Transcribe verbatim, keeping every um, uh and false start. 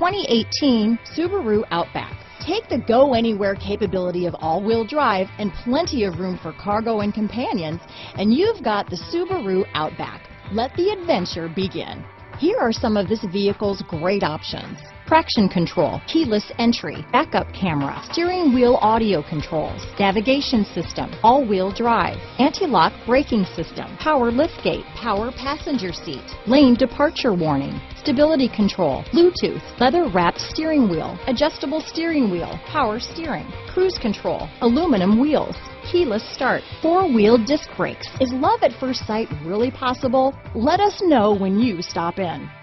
twenty eighteen Subaru Outback. Take the go-anywhere capability of all-wheel drive and plenty of room for cargo and companions, and you've got the Subaru Outback. Let the adventure begin. Here are some of this vehicle's great options: traction control, keyless entry, backup camera, steering wheel audio controls, navigation system, all-wheel drive, anti-lock braking system, power liftgate, power passenger seat, lane departure warning, stability control, Bluetooth, leather-wrapped steering wheel, adjustable steering wheel, power steering, cruise control, aluminum wheels, keyless start, four-wheel disc brakes. Is love at first sight really possible? Let us know when you stop in.